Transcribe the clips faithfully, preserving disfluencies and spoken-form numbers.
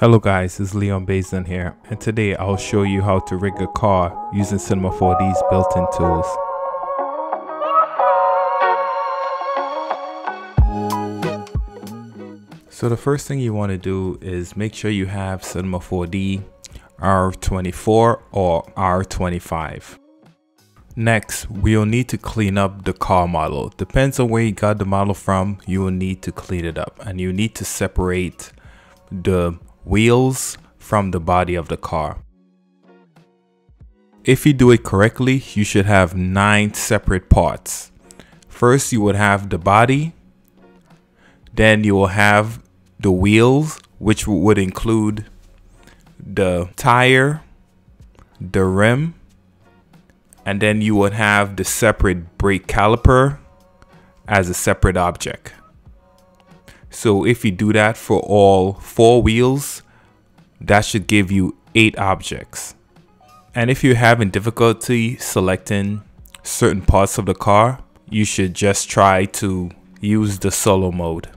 Hello guys, it's Leon Baisden here, and today I'll show you how to rig a car using Cinema four D's built-in tools. So the first thing you want to do is make sure you have Cinema four D R twenty-four or R twenty-five. Next, we'll need to clean up the car model. Depends on where you got the model from, you will need to clean it up, and you need to separate the wheels from the body of the car. If you do it correctly, you should have nine separate parts. First, you would have the body, then you will have the wheels, which would include the tire, the rim, and then you would have the separate brake caliper as a separate object. So if you do that for all four wheels, that should give you eight objects. And if you're having difficulty selecting certain parts of the car, you should just try to use the solo mode.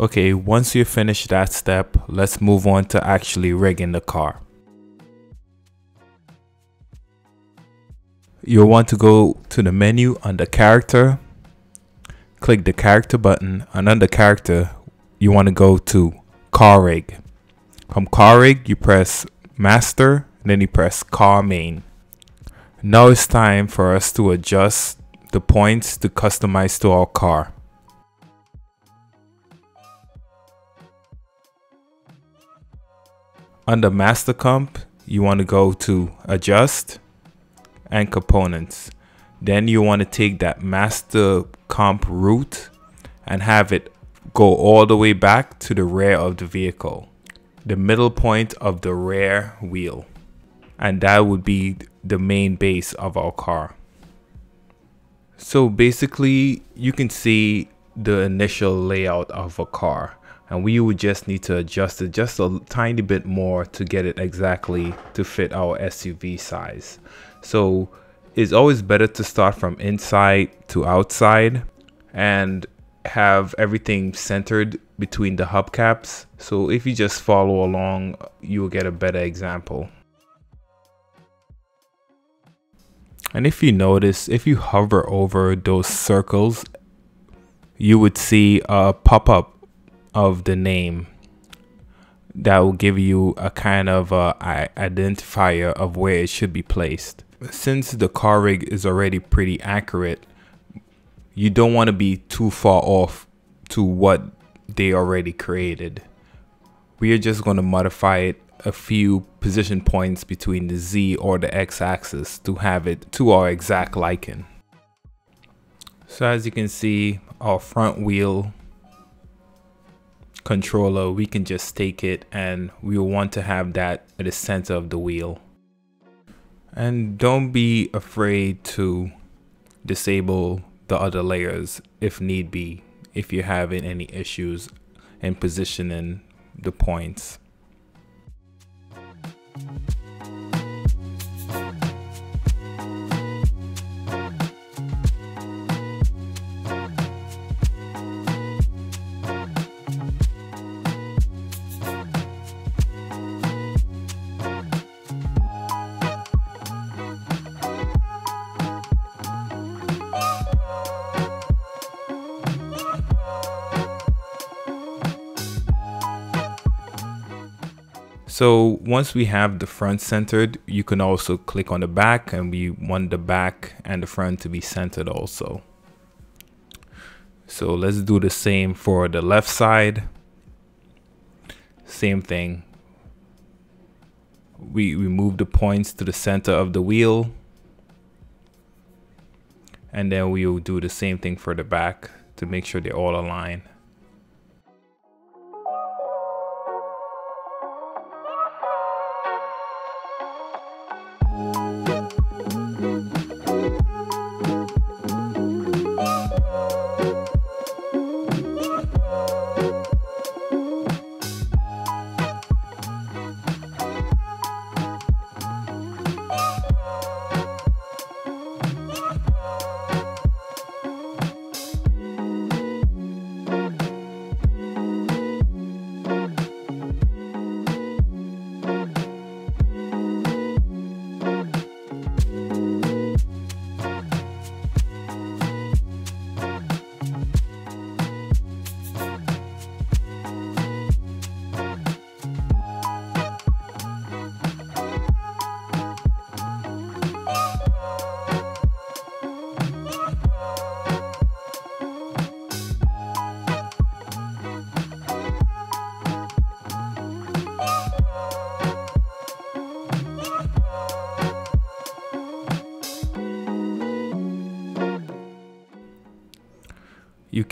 Okay, once you finish that step, let's move on to actually rigging the car. You'll want to go to the menu under character. Click the character button, and under character you want to go to car rig. From car rig you press master, and then you press car main. Now it's time for us to adjust the points to customize to our car. Under master comp you want to go to adjust and components. Then you want to take that master comp route and have it go all the way back to the rear of the vehicle, the middle point of the rear wheel, and that would be the main base of our car. So basically you can see the initial layout of a car, and we would just need to adjust it just a tiny bit more to get it exactly to fit our S U V size. So it's always better to start from inside to outside and have everything centered between the hubcaps. So if you just follow along, you will get a better example. And if you notice, if you hover over those circles, you would see a pop-up of the name that will give you a kind of a identifier of where it should be placed. Since the car rig is already pretty accurate, you don't want to be too far off to what they already created. We are just going to modify it a few position points between the Z or the X axis to have it to our exact liking. So as you can see, our front wheel controller, we can just take it, and we will want to have that at the center of the wheel. And don't be afraid to disable the other layers if need be, if you're having any issues in positioning the points. So once we have the front centered, you can also click on the back, and we want the back and the front to be centered also. So let's do the same for the left side. Same thing. We remove the points to the center of the wheel. And then we will do the same thing for the back to make sure they all align.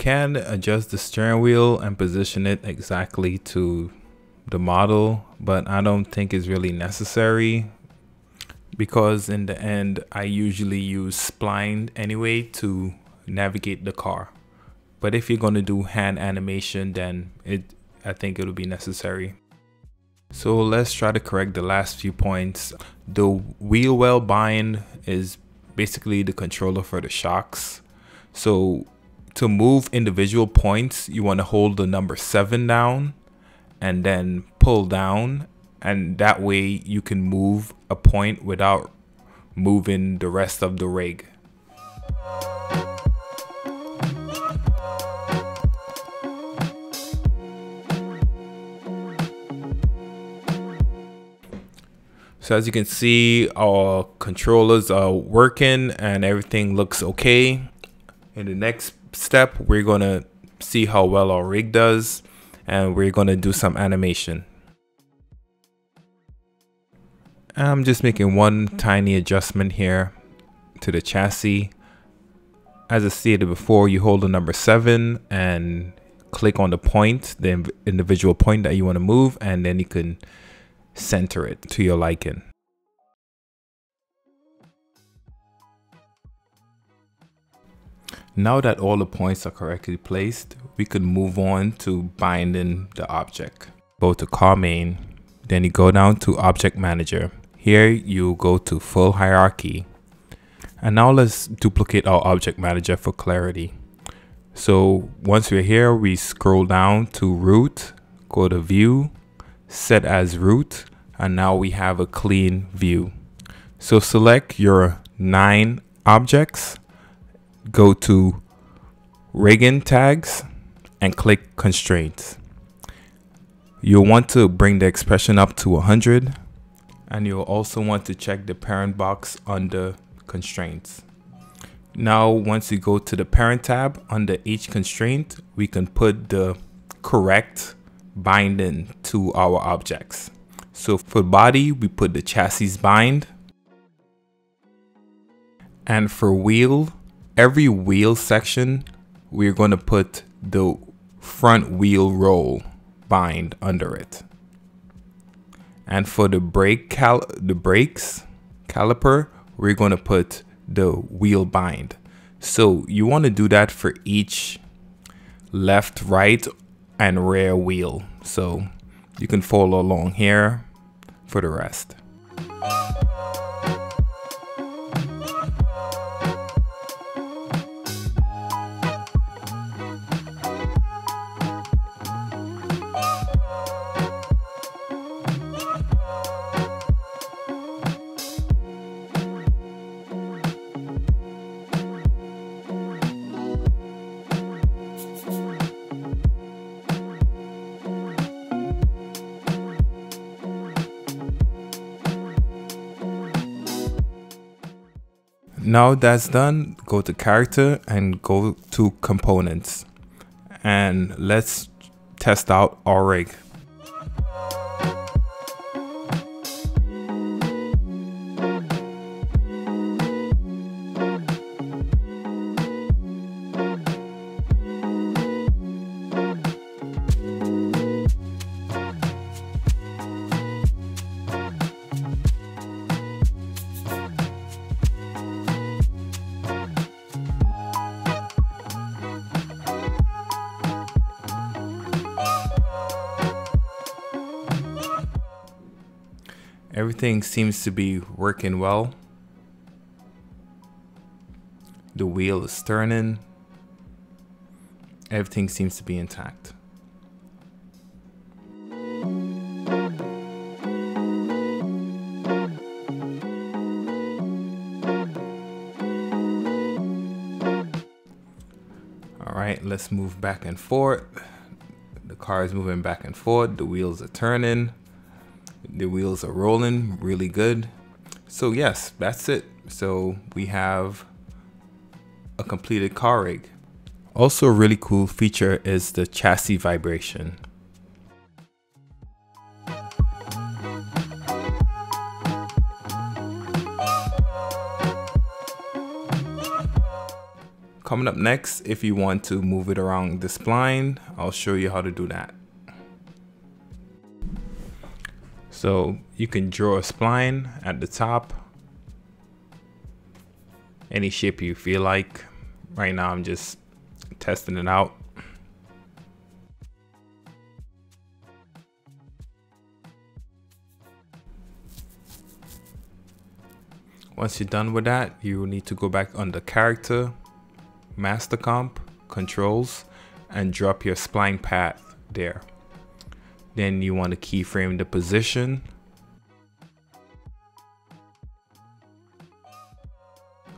can adjust the steering wheel and position it exactly to the model, but I don't think it's really necessary because in the end, I usually use spline anyway to navigate the car. But if you're going to do hand animation, then it I think it'll be necessary. So let's try to correct the last few points. The wheel well bind is basically the controller for the shocks. So to move individual points, you want to hold the number seven down and then pull down. And that way you can move a point without moving the rest of the rig. So as you can see, our controllers are working and everything looks okay. In the next step, we're gonna see how well our rig does and we're gonna do some animation. I'm just making one tiny adjustment here to the chassis. As I stated before, you hold the number seven and click on the point, the individual point that you wanna move, and then you can center it to your liking. Now that all the points are correctly placed, we could move on to binding the object. Go to car main, then you go down to object manager. Here you go to full hierarchy. And now let's duplicate our object manager for clarity. So once we're here, we scroll down to root, go to view, set as root, and now we have a clean view. So select your nine objects, go to rigging tags and click constraints. You'll want to bring the expression up to one hundred, and you'll also want to check the parent box under constraints. Now once you go to the parent tab under each constraint, we can put the correct binding to our objects. So for body, we put the chassis bind, and for wheel, every wheel section, we're going to put the front wheel roll bind under it. And for the brake cal the brakes caliper, we're going to put the wheel bind. So you want to do that for each left, right, and rear wheel. So you can follow along here for the rest. Now that's done, go to character and go to components, and let's test out our rig. Everything seems to be working well. The wheel is turning. Everything seems to be intact. All right, let's move back and forth. The car is moving back and forth. The wheels are turning. The wheels are rolling really good. So yes, that's it. So we have a completed car rig. Also a really cool feature is the chassis vibration. Coming up next, if you want to move it around the spline, I'll show you how to do that. So you can draw a spline at the top, any shape you feel like. Right now I'm just testing it out. Once you're done with that, you need to go back under Character, Master Comp, Controls, and drop your spline path there. Then you want to keyframe the position.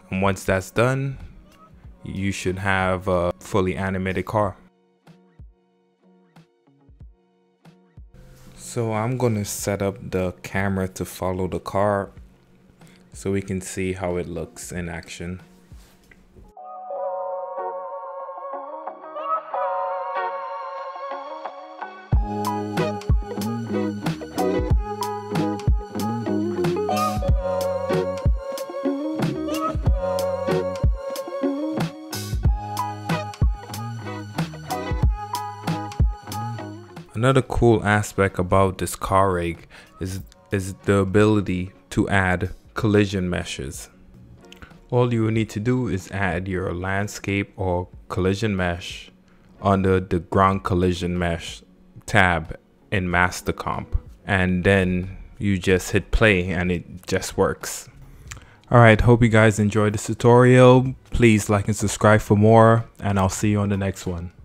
And once that's done, you should have a fully animated car. So I'm going to set up the camera to follow the car, so we can see how it looks in action. Another cool aspect about this car rig is, is the ability to add collision meshes. All you need to do is add your landscape or collision mesh under the ground collision mesh tab in Master Comp, and then you just hit play and it just works. Alright, hope you guys enjoyed this tutorial. Please like and subscribe for more, and I'll see you on the next one.